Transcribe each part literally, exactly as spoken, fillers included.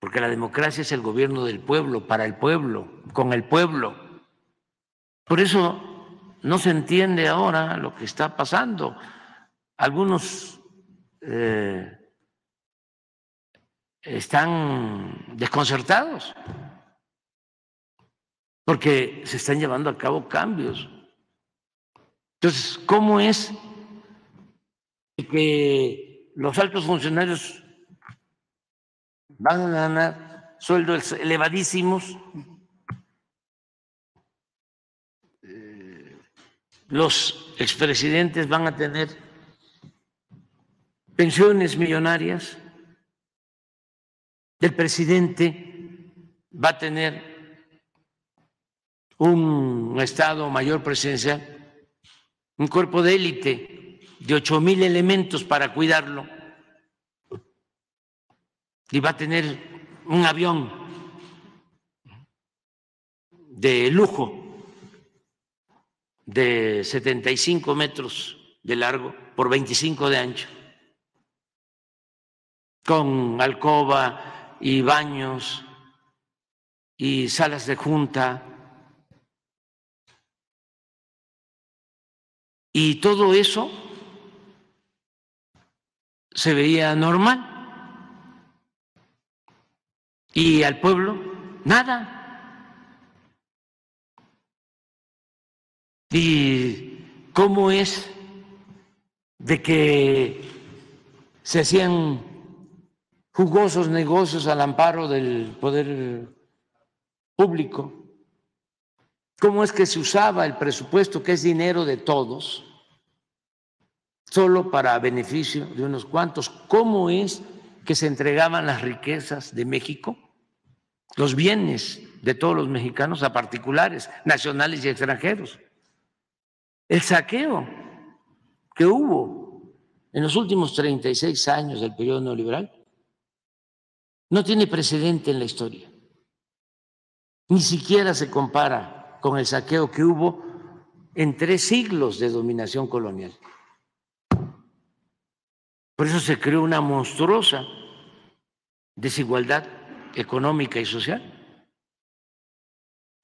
porque la democracia es el gobierno del pueblo, para el pueblo, con el pueblo. Por eso no se entiende ahora lo que está pasando. Algunos eh, están desconcertados porque se están llevando a cabo cambios. Entonces, ¿cómo es que los altos funcionarios van a ganar sueldos elevadísimos? Los expresidentes van a tener pensiones millonarias. El presidente va a tener un Estado mayor presidencial, un cuerpo de élite de ocho mil elementos para cuidarlo, y va a tener un avión de lujo de setenta y cinco metros de largo por veinticinco de ancho, con alcoba y baños y salas de junta. Y todo eso se veía normal. Y al pueblo, nada. ¿Y cómo es de que se hacían jugosos negocios al amparo del poder público? ¿Cómo es que se usaba el presupuesto, que es dinero de todos, solo para beneficio de unos cuantos? ¿Cómo es que se entregaban las riquezas de México, los bienes de todos los mexicanos, a particulares, nacionales y extranjeros? El saqueo que hubo en los últimos treinta y seis años del periodo neoliberal no tiene precedente en la historia. Ni siquiera se compara con el saqueo que hubo en tres siglos de dominación colonial. Por eso se creó una monstruosa desigualdad económica y social.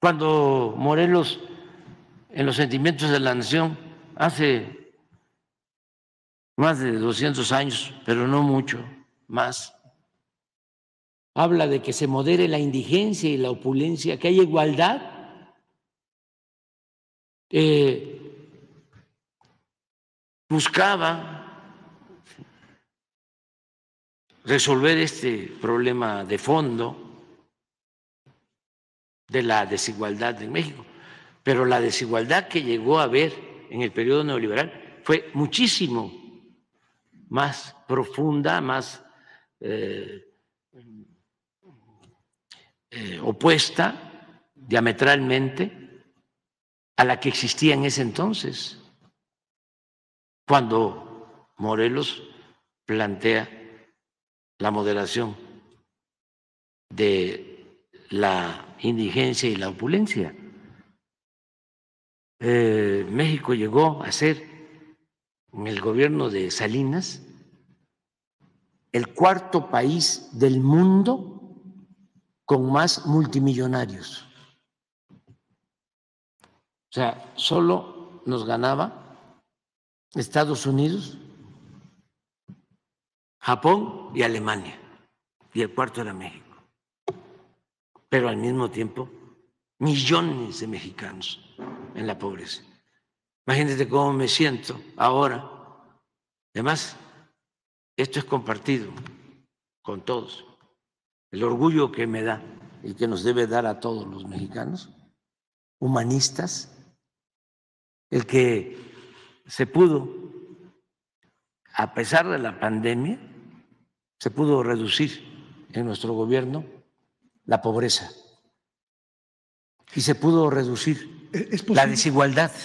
Cuando Morelos, en los sentimientos de la nación, hace más de doscientos años, pero no mucho más, habla de que se modere la indigencia y la opulencia, que haya igualdad. Eh, buscaba resolver este problema de fondo de la desigualdad en México. Pero la desigualdad que llegó a haber en el periodo neoliberal fue muchísimo más profunda, más eh, eh, opuesta diametralmente a la que existía en ese entonces, cuando Morelos plantea la moderación de la indigencia y la opulencia. Eh, México llegó a ser, en el gobierno de Salinas, el cuarto país del mundo con más multimillonarios. O sea, solo nos ganaba Estados Unidos, Japón y Alemania, y el cuarto era México. Pero al mismo tiempo, millones de mexicanos en la pobreza. Imagínate cómo me siento ahora. Además, esto es compartido con todos. El orgullo que me da y que nos debe dar a todos los mexicanos humanistas, el que se pudo, a pesar de la pandemia, se pudo reducir en nuestro gobierno la pobreza y se pudo reducir la desigualdad.